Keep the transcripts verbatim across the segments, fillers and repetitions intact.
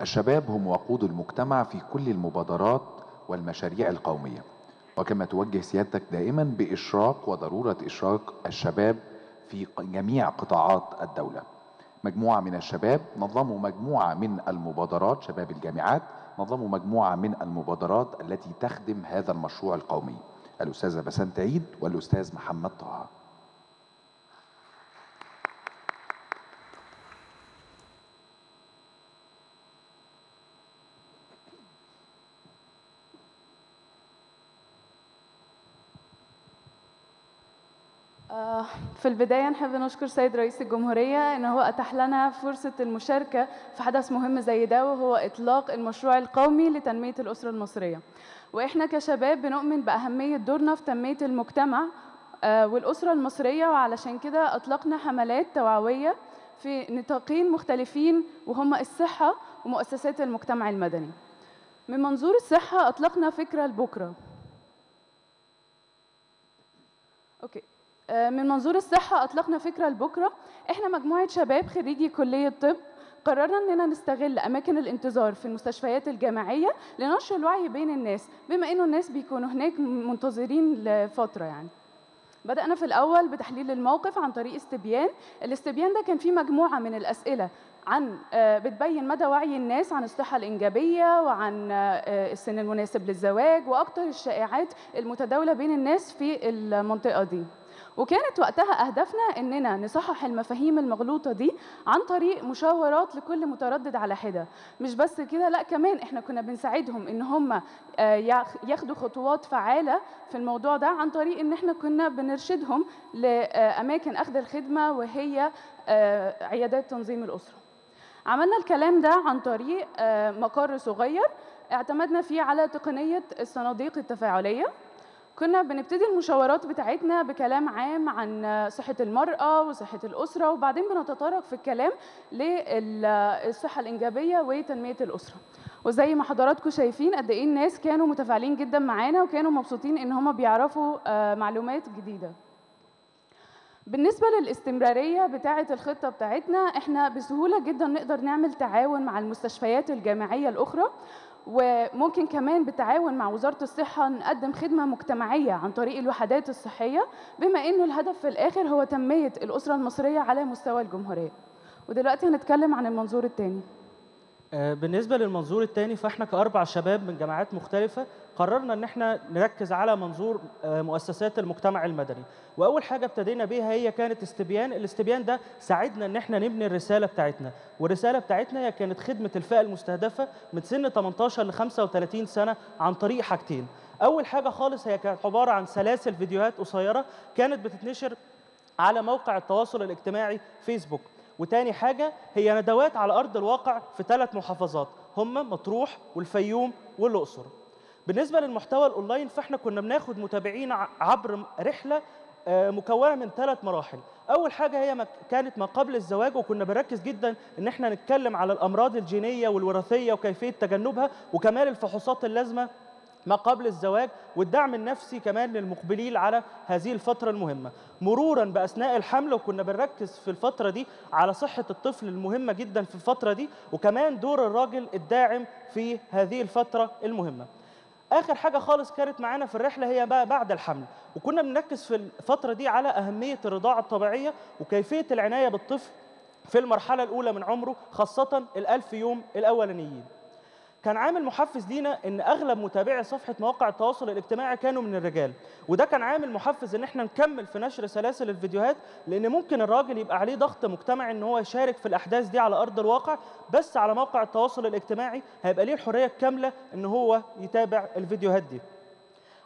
الشباب هم وقود المجتمع في كل المبادرات والمشاريع القومية، وكما توجه سيادتك دائما بإشراك وضرورة إشراك الشباب في جميع قطاعات الدولة. مجموعة من الشباب نظموا مجموعة من المبادرات، شباب الجامعات نظموا مجموعة من المبادرات التي تخدم هذا المشروع القومي. الأستاذة بسنت عيد والأستاذ محمد طه. في البداية نحب نشكر سيد رئيس الجمهورية إن هو أتاح لنا فرصة المشاركة في حدث مهم زي ده، وهو إطلاق المشروع القومي لتنمية الأسرة المصرية. وإحنا كشباب بنؤمن بأهمية دورنا في تنمية المجتمع والأسرة المصرية، وعلشان كده أطلقنا حملات توعوية في نطاقين مختلفين وهما الصحة ومؤسسات المجتمع المدني. من منظور الصحة أطلقنا فكرة لبكرة. أوكي. من منظور الصحة أطلقنا فكرة لبكرة. إحنا مجموعة شباب خريجي كلية طب قررنا إننا نستغل أماكن الانتظار في المستشفيات الجامعية لنشر الوعي بين الناس، بما إنه الناس بيكونوا هناك منتظرين لفترة. يعني بدأنا في الأول بتحليل الموقف عن طريق استبيان. الاستبيان ده كان فيه مجموعة من الأسئلة عن بتبين مدى وعي الناس عن الصحة الإنجابية وعن السن المناسب للزواج وأكتر الشائعات المتداولة بين الناس في المنطقة دي. وكانت وقتها أهدافنا إننا نصحح المفاهيم المغلوطة دي عن طريق مشاورات لكل متردد على حدة. مش بس كده، لأ كمان إحنا كنا بنساعدهم إن هم ياخدوا خطوات فعالة في الموضوع ده عن طريق إن إحنا كنا بنرشدهم لأماكن أخذ الخدمة وهي عيادات تنظيم الأسرة. عملنا الكلام ده عن طريق مقر صغير اعتمدنا فيه على تقنية الصناديق التفاعلية. كنا بنبتدي المشاورات بتاعتنا بكلام عام عن صحة المرأة وصحة الأسرة، وبعدين بنتطرق في الكلام للصحة الإنجابية وتنمية الأسرة. وزي ما حضراتكم شايفين قد إيه الناس كانوا متفاعلين جدا معانا وكانوا مبسوطين إن هم بيعرفوا معلومات جديدة. بالنسبة للاستمرارية بتاعة الخطة بتاعتنا، إحنا بسهولة جدا نقدر نعمل تعاون مع المستشفيات الجامعية الأخرى، وممكن كمان بالتعاون مع وزارة الصحة نقدم خدمة مجتمعية عن طريق الوحدات الصحية، بما إنه الهدف في الآخر هو تنمية الأسرة المصرية على مستوى الجمهورية. ودلوقتي هنتكلم عن المنظور الثاني. بالنسبة للمنظور الثاني فإحنا كأربع شباب من جامعات مختلفة قررنا إن إحنا نركز على منظور مؤسسات المجتمع المدني. وأول حاجة ابتدينا بيها هي كانت استبيان. الاستبيان ده ساعدنا إن إحنا نبني الرسالة بتاعتنا، والرسالة بتاعتنا هي كانت خدمة الفئة المستهدفة من سن تمنتاشر ل خمسة وتلاتين سنة عن طريق حاجتين. أول حاجة خالص هي كانت عبارة عن سلاسل فيديوهات قصيرة كانت بتتنشر على موقع التواصل الاجتماعي فيسبوك. وتاني حاجة هي ندوات على أرض الواقع في ثلاث محافظات هما مطروح والفيوم والأقصر. بالنسبة للمحتوى الأونلاين فإحنا كنا بناخد متابعين عبر رحلة مكونة من ثلاث مراحل. أول حاجة هي كانت ما قبل الزواج، وكنا بنركز جدا إن إحنا نتكلم على الأمراض الجينية والوراثية وكيفية تجنبها، وكمان الفحوصات اللازمة ما قبل الزواج، والدعم النفسي كمان للمقبلين على هذه الفترة المهمة، مرورا بأثناء الحمل. وكنا بنركز في الفترة دي على صحة الطفل المهمة جدا في الفترة دي، وكمان دور الراجل الداعم في هذه الفترة المهمة. آخر حاجة خالص كانت معانا في الرحلة هي بقى بعد الحمل، وكنا بنركز في الفترة دي على أهمية الرضاعة الطبيعية وكيفية العناية بالطفل في المرحلة الأولى من عمره، خاصة الألف يوم الأولانيين. كان عامل محفز لينا ان اغلب متابعي صفحه مواقع التواصل الاجتماعي كانوا من الرجال، وده كان عامل محفز ان احنا نكمل في نشر سلاسل الفيديوهات، لان ممكن الراجل يبقى عليه ضغط مجتمعي ان هو يشارك في الاحداث دي على ارض الواقع، بس على موقع التواصل الاجتماعي هيبقى ليه الحريه الكامله ان هو يتابع الفيديوهات دي.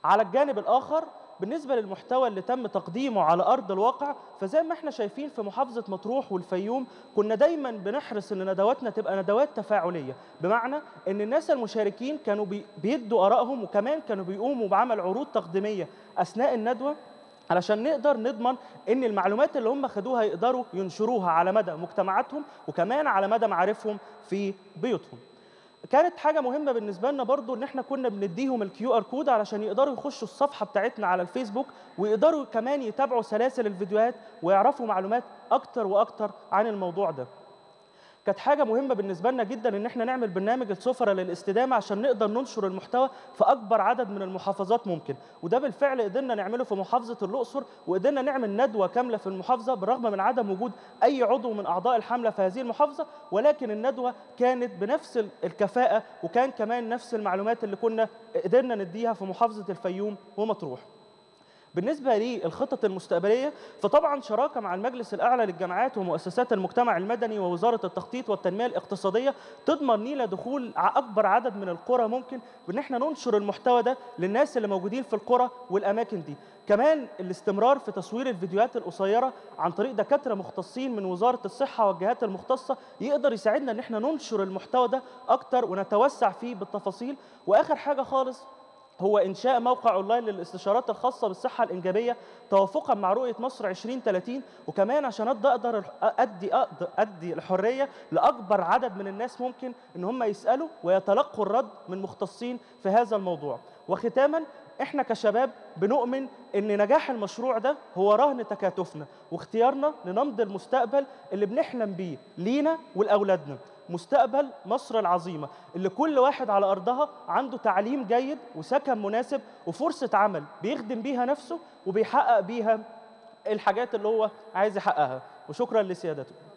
على الجانب الاخر بالنسبة للمحتوى اللي تم تقديمه على أرض الواقع، فزي ما احنا شايفين في محافظة مطروح والفيوم كنا دايما بنحرص ان ندواتنا تبقى ندوات تفاعلية، بمعنى ان الناس المشاركين كانوا بيدوا آرائهم، وكمان كانوا بيقوموا بعمل عروض تقديمية أثناء الندوة علشان نقدر نضمن ان المعلومات اللي هم خدوها يقدروا ينشروها على مدى مجتمعاتهم وكمان على مدى معارفهم في بيوتهم. كانت حاجة مهمة بالنسبة لنا برضو إن إحنا كنا بنديهم الكيو آر كود علشان يقدروا يخشوا الصفحة بتاعتنا على الفيسبوك، ويقدروا كمان يتابعوا سلاسل الفيديوهات ويعرفوا معلومات أكتر وأكتر عن الموضوع ده. كانت حاجه مهمه بالنسبه لنا جدا ان احنا نعمل برنامج السفره للاستدامه عشان نقدر ننشر المحتوى في اكبر عدد من المحافظات ممكن، وده بالفعل قدرنا نعمله في محافظه الاقصر، وقدرنا نعمل ندوه كامله في المحافظه بالرغم من عدم وجود اي عضو من اعضاء الحمله في هذه المحافظه، ولكن الندوه كانت بنفس الكفاءه وكان كمان نفس المعلومات اللي كنا قدرنا نديها في محافظه الفيوم ومطروح. بالنسبة للخطط المستقبلية فطبعا شراكة مع المجلس الأعلى للجامعات ومؤسسات المجتمع المدني ووزارة التخطيط والتنمية الاقتصادية تضمن لنا دخول أكبر عدد من القرى ممكن، بأن احنا ننشر المحتوى ده للناس اللي موجودين في القرى والأماكن دي. كمان الاستمرار في تصوير الفيديوهات القصيرة عن طريق دكاترة مختصين من وزارة الصحة والجهات المختصة يقدر يساعدنا أن احنا ننشر المحتوى ده أكتر ونتوسع فيه بالتفاصيل. وآخر حاجة خالص هو إنشاء موقع أونلاين للاستشارات الخاصة بالصحة الإنجابية توافقاً مع رؤية مصر عشرين ثلاثين، وكمان عشان أقدر أدي, أدي, أدي الحرية لأكبر عدد من الناس ممكن إن هم يسألوا ويتلقوا الرد من مختصين في هذا الموضوع. وختاماً إحنا كشباب بنؤمن إن نجاح المشروع ده هو رهن تكاتفنا واختيارنا لنمضي المستقبل اللي بنحلم بيه لينا ولأولادنا، مستقبل مصر العظيمة اللي كل واحد على أرضها عنده تعليم جيد وسكن مناسب وفرصة عمل بيخدم بيها نفسه وبيحقق بيها الحاجات اللي هو عايز يحققها. وشكرا لسيادتكم.